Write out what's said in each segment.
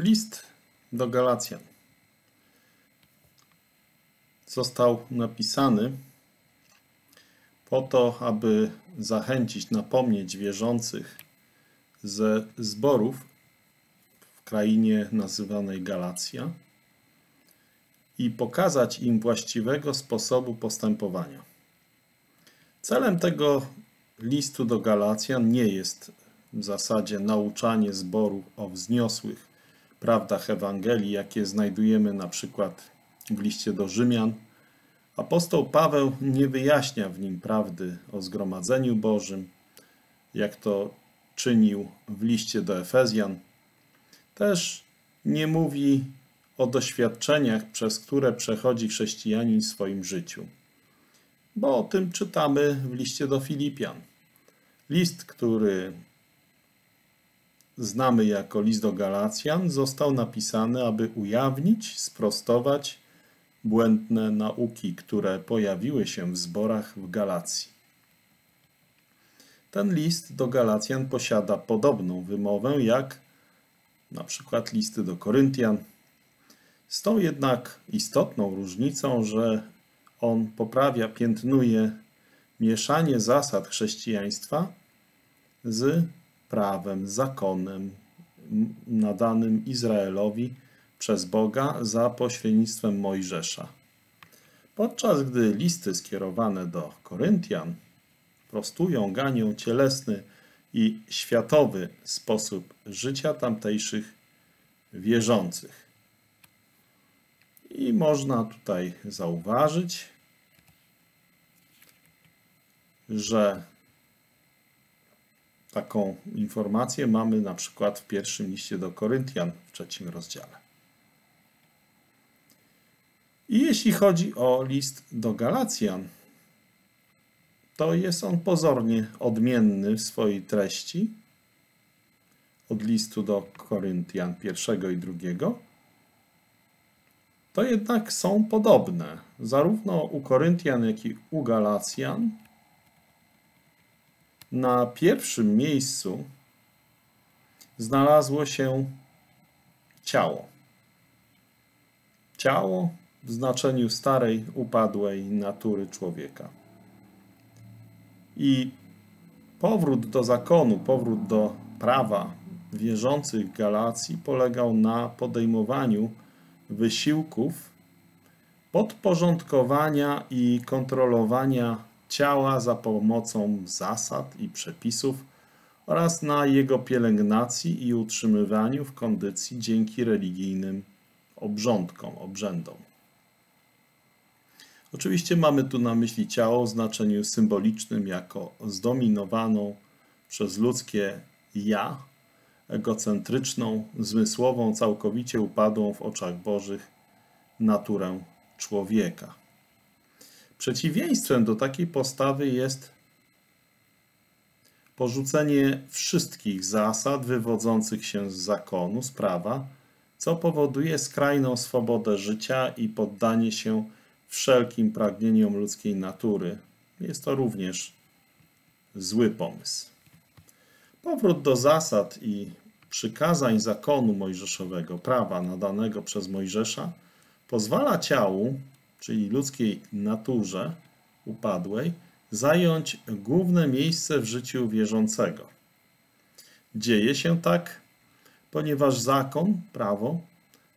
List do Galacjan został napisany po to, aby zachęcić, napomnieć wierzących ze zborów w krainie nazywanej Galacja i pokazać im właściwego sposobu postępowania. Celem tego listu do Galacjan nie jest w zasadzie nauczanie zboru o wzniosłych prawdach Ewangelii, jakie znajdujemy na przykład w liście do Rzymian. Apostoł Paweł nie wyjaśnia w nim prawdy o zgromadzeniu Bożym, jak to czynił w liście do Efezjan. Też nie mówi o doświadczeniach, przez które przechodzi chrześcijanin w swoim życiu, bo o tym czytamy w liście do Filipian. List, który znamy jako list do Galacjan, został napisany, aby ujawnić, sprostować błędne nauki, które pojawiły się w zborach w Galacji. Ten list do Galacjan posiada podobną wymowę jak na przykład listy do Koryntian, z tą jednak istotną różnicą, że on poprawia, piętnuje mieszanie zasad chrześcijaństwa z prawem, zakonem nadanym Izraelowi przez Boga za pośrednictwem Mojżesza. Podczas gdy listy skierowane do Koryntian prostują, ganią cielesny i światowy sposób życia tamtejszych wierzących. I można tutaj zauważyć, że taką informację mamy na przykład w pierwszym liście do Koryntian w 3 rozdziale. I jeśli chodzi o list do Galacjan, to jest on pozornie odmienny w swojej treści od listu do Koryntian 1 i 2. To jednak są podobne, zarówno u Koryntian, jak i u Galacjan. Na pierwszym miejscu znalazło się ciało. Ciało w znaczeniu starej, upadłej natury człowieka. I powrót do zakonu, powrót do prawa wierzących Galacji polegał na podejmowaniu wysiłków podporządkowania i kontrolowania ciała za pomocą zasad i przepisów oraz na jego pielęgnacji i utrzymywaniu w kondycji dzięki religijnym obrzędom. Oczywiście mamy tu na myśli ciało w znaczeniu symbolicznym jako zdominowaną przez ludzkie ja, egocentryczną, zmysłową, całkowicie upadłą w oczach Bożych naturę człowieka. Przeciwieństwem do takiej postawy jest porzucenie wszystkich zasad wywodzących się z zakonu, z prawa, co powoduje skrajną swobodę życia i poddanie się wszelkim pragnieniom ludzkiej natury. Jest to również zły pomysł. Powrót do zasad i przykazań zakonu mojżeszowego, prawa nadanego przez Mojżesza, pozwala ciału, czyli ludzkiej naturze upadłej, zająć główne miejsce w życiu wierzącego. Dzieje się tak, ponieważ zakon, prawo,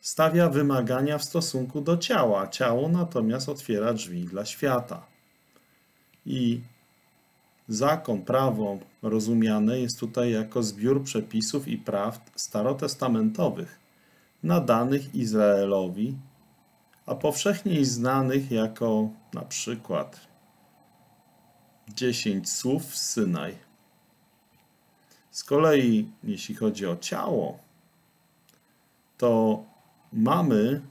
stawia wymagania w stosunku do ciała, ciało natomiast otwiera drzwi dla świata. I zakon, prawo rozumiane jest tutaj jako zbiór przepisów i prawd starotestamentowych nadanych Izraelowi, a powszechniej znanych jako na przykład 10 słów z Synaj. Z kolei, jeśli chodzi o ciało, to mamy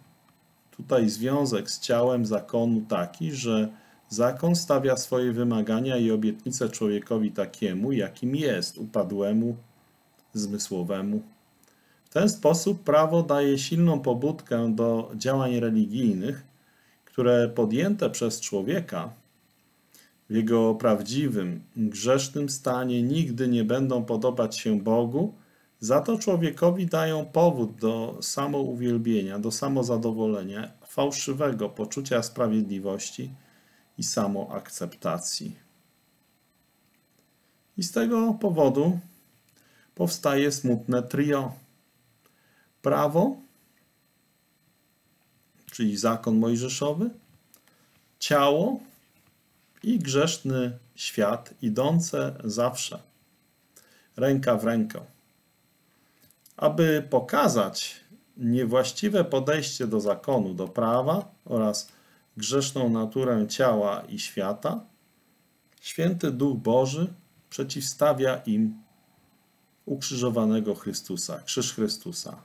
tutaj związek z ciałem zakonu taki, że zakon stawia swoje wymagania i obietnice człowiekowi takiemu, jakim jest, upadłemu, zmysłowemu. W ten sposób prawo daje silną pobudkę do działań religijnych, które podjęte przez człowieka w jego prawdziwym, grzesznym stanie nigdy nie będą podobać się Bogu Za to człowiekowi dają powód do samouwielbienia, do samozadowolenia, fałszywego poczucia sprawiedliwości i samoakceptacji. I z tego powodu powstaje smutne trio. Prawo, czyli zakon mojżeszowy, ciało i grzeszny świat, idące zawsze ręka w rękę. Aby pokazać niewłaściwe podejście do zakonu, do prawa oraz grzeszną naturę ciała i świata, Święty Duch Boży przeciwstawia im ukrzyżowanego Chrystusa, krzyż Chrystusa.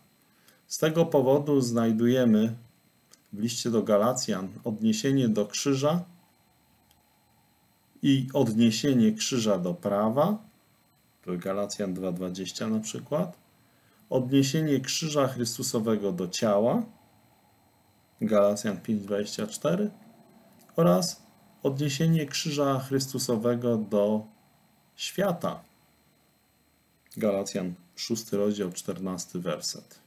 Z tego powodu znajdujemy w liście do Galacjan odniesienie do krzyża i odniesienie krzyża do prawa, to Galacjan 2:20 na przykład, odniesienie krzyża Chrystusowego do ciała, Galacjan 5:24, oraz odniesienie krzyża Chrystusowego do świata, Galacjan 6:14.